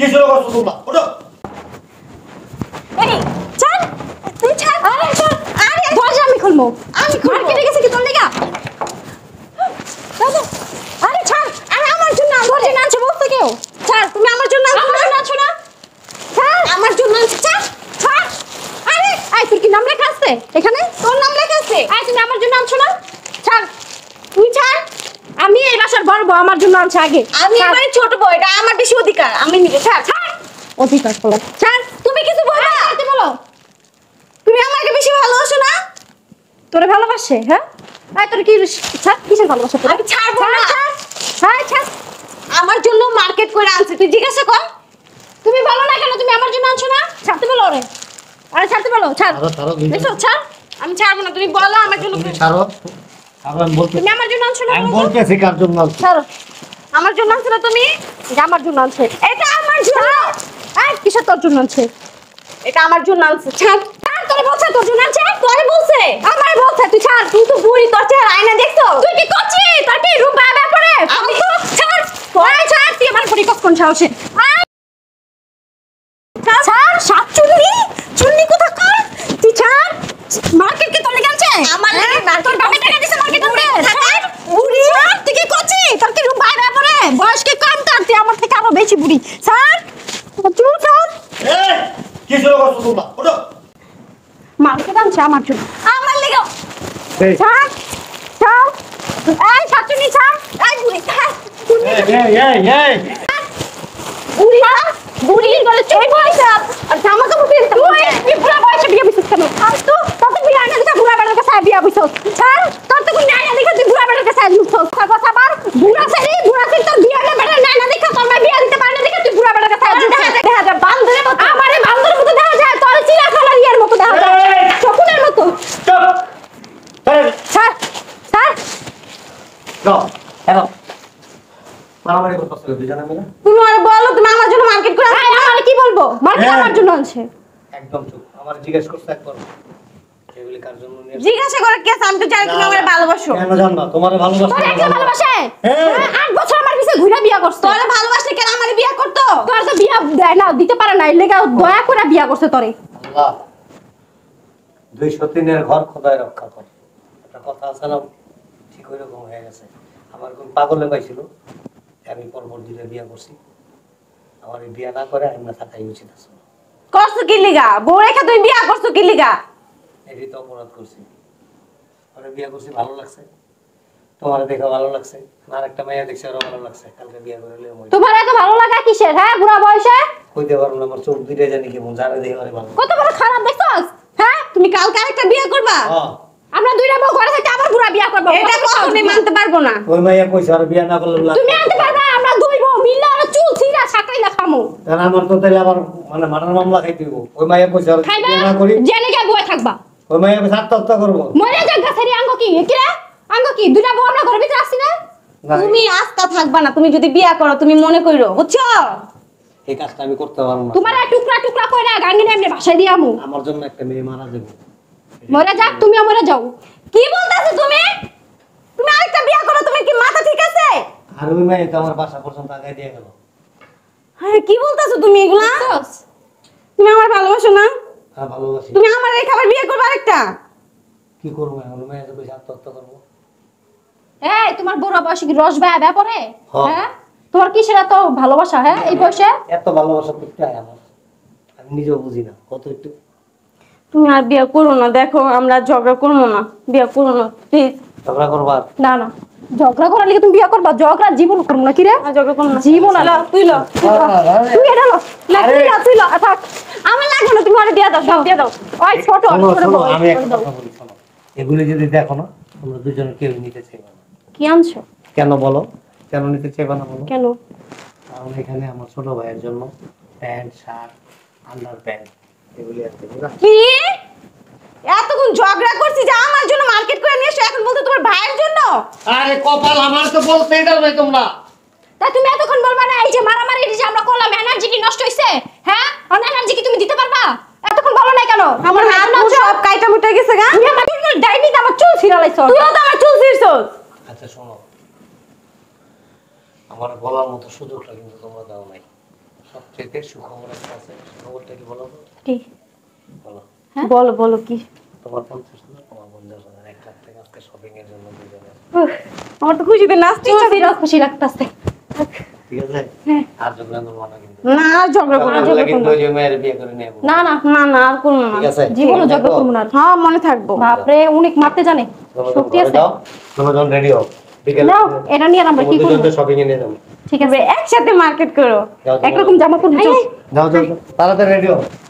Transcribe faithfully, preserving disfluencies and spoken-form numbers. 계시라고 할 수 없다. 어라. 에이, 찬, তুই 찬, 아니 찬, 아니 도와줘 আমি খুলবো, আমি খুলবো. মার্কেটে গেছে কি তোর লাগা? দাদা, আরে ছাড়, আরে আমার জন্য ধরে নাচছে বসতে কেউ। ছাড়, তুমি আমার জন্য নাচছো না? ছাড়, আমার জন্য নাচছে। ছাড়, আরে, আই তোর কি নাম লেখা আছে? এখানে তোর নাম লেখা আছে। আই তুমি আমার জন্য নাচছো না? ছাড়, তুই ছাড়। আমি এই বাসার বড় বউ আমার জন্য নাচছে আগে। আমি এবারে ছোট বউ, এটা আমার বেশি অধিকার। আমি নিব ছাড়। অধিকার বলো। ছাড়, তুমি কিছু বলো না, তুমি বলো। তুমি আমাকে বেশি ভালোবাসো না? তোরে ভালোবাসে, হ্যাঁ? আই তোর কি ছাড়, কিসের ভালোবাসা তোর? আমি ছাড়বো না। হ্যাঁ, ছাড়। আমার জন্য মার্কেট করে আনছে, তুই জিজ্ঞাসা কর। তুমি ভালো না কেন তুমি আমার জন্য আনছো না? ছাড়তে বলো রে। আরে ছাড়তে বলো, ছাড়। দেখো, ছাড়। আমি ছাড়বো না, তুমি বলো আমার জন্য। তুমি ছাড়ো। আবার আমি বলতে। তুমি আমার জন্য আনছো না? আমি বলতেছি কার জন্য আনছো? ছাড়ো। আমার জন্য আনছো না তুমি? এটা আমার জন্য আনছো। এটা আমার জন্য। আই কিসের তোর জন্য আনছো? এটা আমার জন্য আনছো। ছাড়। তোরে বলছ তোর জন্য আনছে? তোরে বলছে। আমারে বলছ তুই ছাড়। তুই তো বুড়ি, তোর চেহারা আয়না দেখছো? তুই কি করছিস? তোর কি রূপ বাবা পড়ে? আমি তো ছাড়। তোরে ছাড়, তুই আমার পরিকল্পনা কোন ছাওছে? আই ছাড়, সাত চুন্নি। চুন্নি কোথা কর? তুই ছাড়। মার্কেট কি তোর লাগা আছে? আমার লাগা না। তোর বাবা টাকা দিছে মার্কেট করতে। ছাড়। বুড়ি। তুই কি করছিস? তোর কি রূপ বাবা পড়ে? বয়স কি কম তার? তুই আমার থেকে আরো বেশি বুড়ি। ছাড়। চুপ থাক। এই কিসের কথা শুনবা? ওঠো। মার্কেট আনছে আমার জন্য। আমার লাগা। ছাড়। ছাড়। এই সাতচুন্নি ছাড়। এই বুড়ি ছাড়। চুন্নি। এই এই এই। বুড়ি ছাড়। বুড়ি বলে চুপ হই সব। আর জামা কাপড় পরে তো ওই কি পুরো বয়সে বিয়ে বিসুস কেন? আর তো তত বিয়ে আয়না দেখা বুড়া বেটার কাছে বিয়ে বিসুস। ছাড়। তোর তো কোন আয়না দেখা তুই বুড়া বেটার কাছে লুক সব কথা বার। বুড়া সেরি বুড়া সেরি তোর বিয়ে না বেটার না না দেখা তোর মা বিয়ে দিতে পারে না দেখা তুই বুড়া বেটার কাছে দেখা যা বান্দরের মতো। আমারে বান্দরের মতো দেখা যায়, তোর চিড়াখালার ইয়ার মতো দেখা যায়। চকুলের মতো। চল। ছাড়। ছাড়। গো। হ্যালো। মারামারি করতেছ তুই জানা না? তুমি আরে বলো তুমি আমার জন্য মার্কেট করে আনছো। আমি কি বলবো? মার্কেট আমার জন্য আনছে। একদম চুপ। আমার জিজ্ঞেস করছ একবার। কেবল কার জন্য নিয়ে জিজ্ঞাসা করে কে আমি তো জানি তুমি আমারে ভালোবাসো। কেন জানবা? তোমারে ভালোবাসো। তোরে কে ভালোবাসে? আট বছর আমার পিছে ঘুরে বিয়ে করছ। তোরে ভালোবাসলে কেন আমারে বিয়ে করত? তোর তো বিয়ে দেয় না, দিতে পারে না, লাগা দয়া করে বিয়ে করছ তোরে। আল্লাহ। দুইশো তিন এর ঘর খোদাই রক্ষা কর। একটা কথা আছে না, ঠিক এরকম হয়ে গেছে। আমার কোন পাগলে পাইছিল। আমি পরবর্তী বিয়ে করছি, আমার বিয়ে না করে আমি না থাকাই উচিত আছে। করছ কি লিগা? বউ রেখা তুই বিয়ে করছ কি লিগা? এই তো অপরাধ করছি। আরে বিয়ে করছি ভালো লাগছে, তোমার দেখা ভালো লাগছে, আর একটা মাইয়া দেখছি আর ভালো লাগছে, কালকে বিয়ে করে লই মই। তোমার এত ভালো লাগা কিসের? হ্যাঁ বুড়া বয়সে কইতে পারবো না, আমার চোখ দুইটা জানি কি মজারে দেই আরে ভালো। কত বড় খারাপ দেখছস? হ্যাঁ তুমি কালকে আরেকটা বিয়ে করবা? হ্যাঁ আমরা দুইটা বউ ঘরে থাকতে আবার বুড়া বিয়ে করব। এটা কখনোই মানতে পারবো না। ওই মাইয়া কইছে আর বিয়ে না করলে তুমি আনতে পারবা? আমরা দুই বউ মিললে আর চুল ছিড়া ছাকাইলা খামু। তাহলে আমার তো তাইলে আবার মানে মারার মামলা খাইতেইব। ওই মাইয়া কইছে আর বিয়ে না করি জেনে গিয়ে বয়ে থাকবা। ওই মাইয়া সাতটা হত্যা করব। মরে যাক গাছেরি আঙ্গ কি কিরা? আঙ্গ কি দুইটা বউ আমরা ঘরে ভিতরে আসছি না? তুমি আস্তা থাকবা না। তুমি যদি বিয়ে করো তুমি মনে কইরো, বুঝছো? এই কাজটা আমি করতে পারবো না। তোমার টুকরা টুকরা কইরা গাঙ্গিনে এমনি ভাষায় দিয়ামু। আমার জন্য একটা মেয়ে মারা যাবে। মরে যাক তুমি মরে যাও। কি বলতাছো তুমি? তুমি আরেকটা বিয়ে করো, তুমি কি মাথা ঠিক আছে? আর ওই মেয়ে তো আমার বাসা পর্যন্ত আগায় দিয়ে গেল। আরে কি বলতাছো তুমি এগুলা? তুমি আমার ভালোবাসো না? হ্যাঁ ভালোবাসি। তুমি আমার এই খাবার বিয়ে করবে আরেকটা? কি করব এখন? মেয়ে তো পয়সা তত্ত্ব করব। এই তোমার বুড়া বয়সে কি রস ভায়া ভায়া পড়ে? হ্যাঁ তোমার কি সেটা তো ভালোবাসা? হ্যাঁ এই বয়সে এত ভালোবাসা করতে হয় আমার? আমি নিজেও বুঝি না কত একটু। তুমি আর বিয়ে করো না, দেখো আমরা ঝগড়া করবো না, বিয়ে করো না প্লিজ। ঝগড়া করবা না? না ঝগড়া করার লিগে তুমি বিয়ে করবা? ঝগড়া জীবন করবো না কি রে? ঝগড়া করবো না জীবন। আলা তুই ল তুই এটা ল না তুই ল তুই ল থাক আমার লাগবে না। তুমি আরে দিয়ে দাও, সব দিয়ে দাও। ওই ছোট আর করে দাও। আমি একটা কথা বলি, শোনো এগুলো যদি দেখো না তোমরা দুজন কেউ নিতে চাইবা না। কি আনছো? কেন বলো? কেন নিতে চাইবা না বলো? কেন? কারণ এখানে আমার ছোট ভাইয়ের জন্য প্যান্ট শার্ট আন্ডার প্যান্ট এগুলি আছে। কি এতক্ষণ ঝগড়া করছিস যে আমার জন্য মার্কেট করে নিয়ে এসে এখন বলতে তোমার ভাইয়ের জন্য? আরে কপাল আমার তো বলতেই দাওই তোমরা। তা তুমি এতক্ষণ বলবা না এই যে মারামারি এটা যে আমরা করলাম এনার্জি কি নষ্ট হইছে? হ্যাঁ আর এনার্জি কি তুমি দিতে পারবা? এতক্ষণ বলো না কেন? আমার হাত না সব কাইটা মুটা গেছে গা। তুমি আমার পুরো ডাইনি আমার চুল ছিড়ালাইছ। তুইও তো আমার চুল ছিড়ছস। আচ্ছা শোনো, আমার বলার মতো সুযোগটা কিন্তু তোমরা দাও নাই। সবচেয়ে সুখবর একটা আছে, সুখবরটা কি বলবো? কি বলো? হ্যাঁ বলো বলো। কি তোমার পঞ্চাশ না তোমার পঞ্চাশ হাজার এক লাখ টাকা আজকে শপিং এর জন্য দিয়ে দেবে। আমার তো খুশিতে নাচতে ইচ্ছা করে, খুশি লাগতাছে। ঠিক আছে আর ঝগড়া করব না কিন্তু। না ঝগড়া করব না, ঝগড়া করব না, ওই মেয়ের বিয়ে করে নেব না। না না না আর করব না, জীবনে ঝগড়া করব না। হ্যাঁ মনে থাকবো। বাপ রে উনি মারতে জানে শক্তি আছে। তোমরা যখন রেডি হও বিকেল নাও, এটা নিয়ে আমরা কি করব? শপিং এ নিয়ে যাব। ঠিক আছে একসাথে মার্কেট করো, একরকম জামা পরবে। যাও যাও তাড়াতাড়ি রেডি হও।